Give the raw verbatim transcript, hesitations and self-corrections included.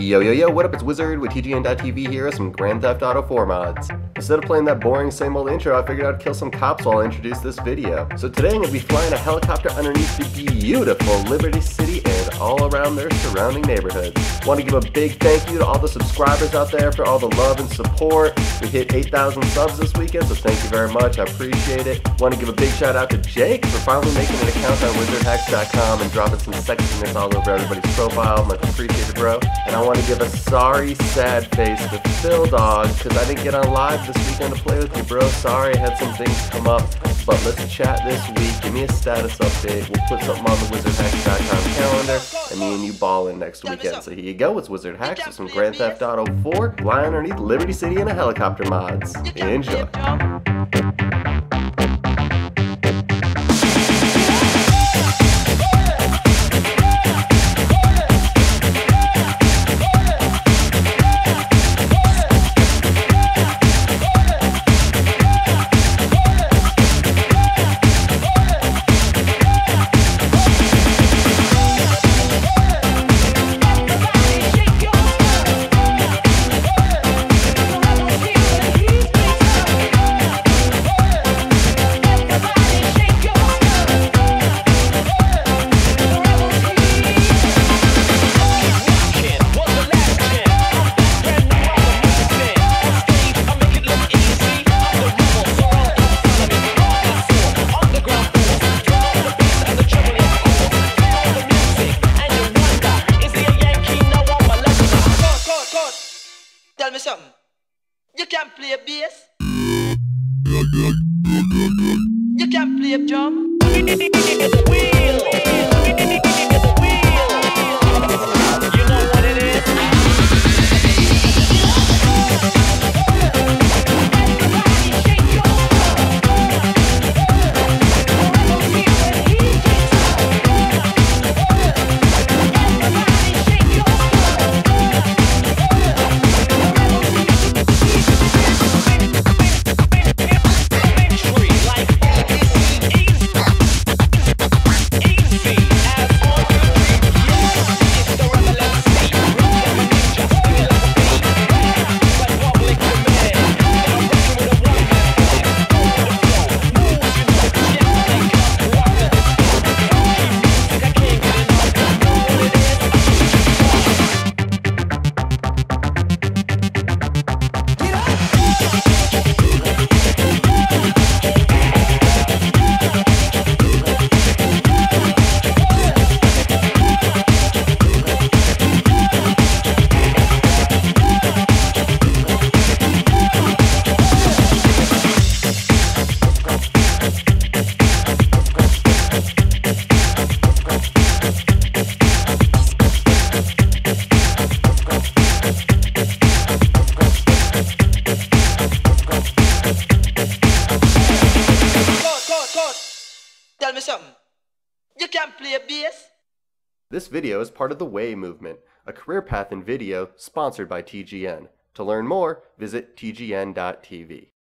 Yo, yo, yo, what up? It's Wizard with T G N dot T V here with some Grand Theft Auto four mods. Instead of playing that boring same old intro, I figured I'd kill some cops while I introduce this video. So today I'm going to be flying a helicopter underneath the beautiful Liberty City and all around their surrounding neighborhoods. Want to give a big thank you to all the subscribers out there for all the love and support. We hit eight thousand subs this weekend, so thank you very much. I appreciate it. Want to give a big shout out to Jake for finally making an account on Wizard Hax dot com and dropping some sexiness all over everybody's profile. Much appreciated, bro. And I want to give a sorry, sad face to Phil Dog because I didn't get on live this weekend to play with you, bro. Sorry, I had some things come up, but let's chat this week. Give me a status update. We'll put something on the Wizard Hax dot com calendar, and me and you ballin' next weekend. So here you go. It's Wizard Hax with some Grand Theft Auto four, flying underneath Liberty City in a helicopter mods. Enjoy. Tell me something. You can't play bass. You can't play drum. Tell me something. You can't play a bass. This video is part of the Way Movement, a career path in video sponsored by T G N. To learn more, visit T G N dot T V.